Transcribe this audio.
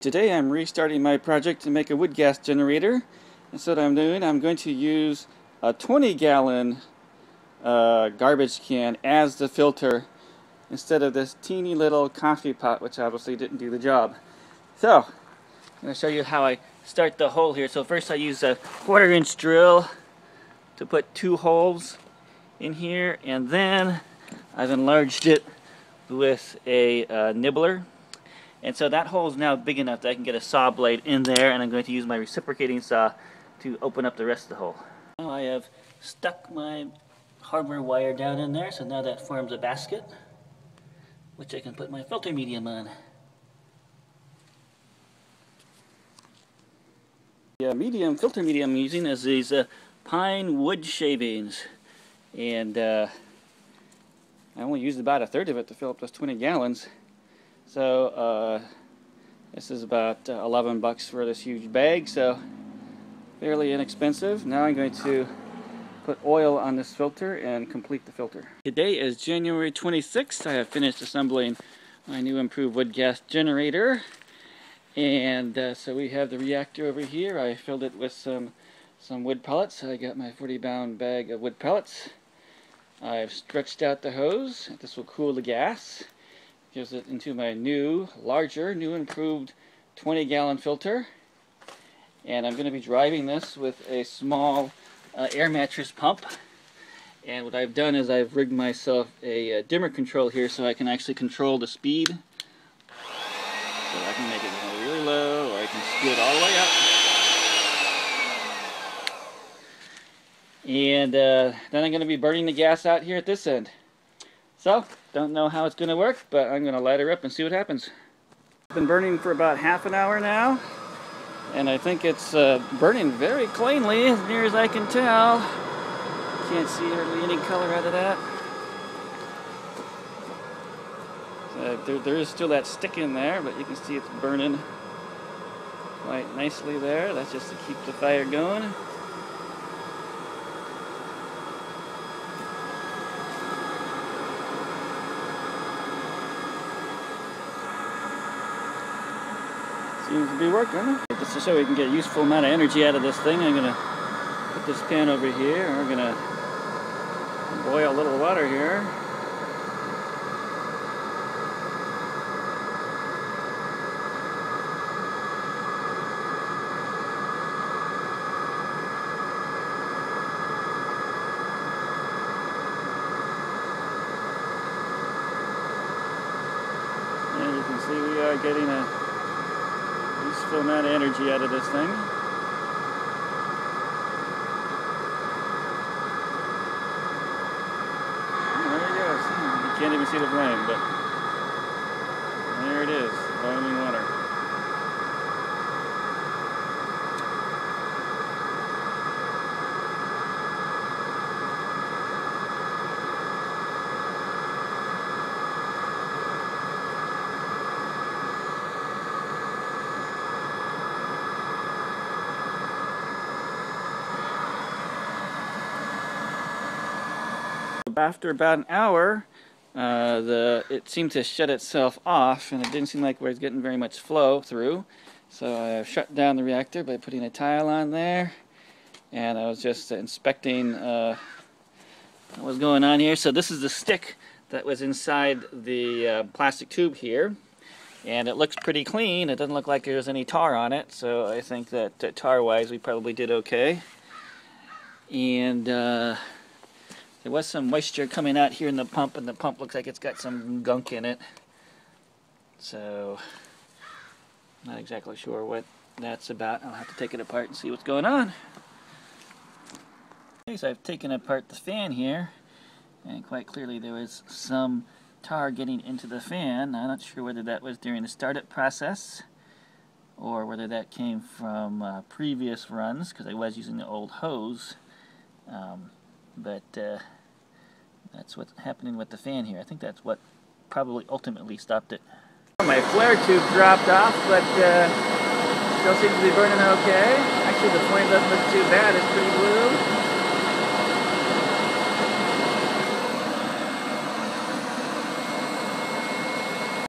Today I'm restarting my project to make a wood gas generator, and so what I'm doing, I'm going to use a 20-gallon garbage can as the filter instead of this teeny little coffee pot, which obviously didn't do the job. So I'm going to show you how I start the hole here. So first I use a 1/4-inch drill to put 2 holes in here, and then I've enlarged it with a nibbler. And so that hole is now big enough that I can get a saw blade in there, and I'm going to use my reciprocating saw to open up the rest of the hole. Now I have stuck my hardware wire down in there, so now that forms a basket, which I can put my filter medium on. The filter medium I'm using is these pine wood shavings, and I only used about 1/3 of it to fill up those 20 gallons. So this is about $11 for this huge bag, so fairly inexpensive. Now I'm going to put oil on this filter and complete the filter. Today is January 26th. I have finished assembling my new improved wood gas generator. And so we have the reactor over here. I filled it with some wood pellets. I got my 40-pound bag of wood pellets. I've stretched out the hose. This will cool the gas. Gives it into my new, larger, new improved 20-gallon filter. And I'm going to be driving this with a small air mattress pump. And what I've done is I've rigged myself a dimmer control here so I can actually control the speed. So I can make it really low, or I can scoot all the way up. And then I'm going to be burning the gas out here at this end. So, don't know how it's going to work, but I'm going to light her up and see what happens. It's been burning for about half an hour now, and I think it's burning very cleanly, as near as I can tell. Can't see hardly any color out of that. So there is still that stick in there, but you can see it's burning quite nicely there. That's just to keep the fire going. Seems to be working. Just to show we can get a useful amount of energy out of this thing, I'm going to put this pan over here, and we're going to boil a little water here. And you can see we are getting a useful amount of energy out of this thing. There it goes. You can't even see the flame, but there it is, boiling water. After about an hour, it seemed to shut itself off, and it didn't seem like we were getting very much flow through. So I shut down the reactor by putting a tile on there, and I was just inspecting what was going on here. So this is the stick that was inside the plastic tube here, and it looks pretty clean. It doesn't look like there's any tar on it, so I think that tar-wise we probably did okay. And there was some moisture coming out here in the pump, and the pump looks like it's got some gunk in it. So, not exactly sure what that's about. I'll have to take it apart and see what's going on. Okay, so I've taken apart the fan here, and quite clearly there was some tar getting into the fan. I'm not sure whether that was during the startup process, or whether that came from previous runs, because I was using the old hose. But that's what's happening with the fan here. I think that's what probably ultimately stopped it. My flare tube dropped off, but still seems to be burning okay. Actually, the flame doesn't look too bad. It's pretty blue.